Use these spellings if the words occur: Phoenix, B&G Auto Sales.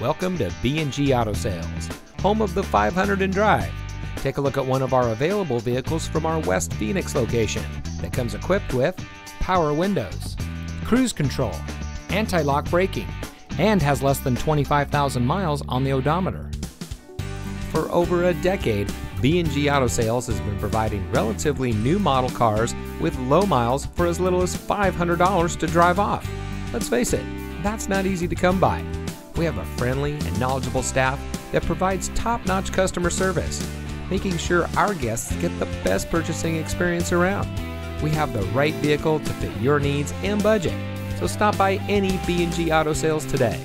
Welcome to B&G Auto Sales, home of the 500 and Drive. Take a look at one of our available vehicles from our West Phoenix location that comes equipped with power windows, cruise control, anti-lock braking, and has less than 25,000 miles on the odometer. For over a decade, B&G Auto Sales has been providing relatively new model cars with low miles for as little as $500 to drive off. Let's face it, that's not easy to come by. We have a friendly and knowledgeable staff that provides top-notch customer service, making sure our guests get the best purchasing experience around. We have the right vehicle to fit your needs and budget, so stop by any B&G Auto Sales today.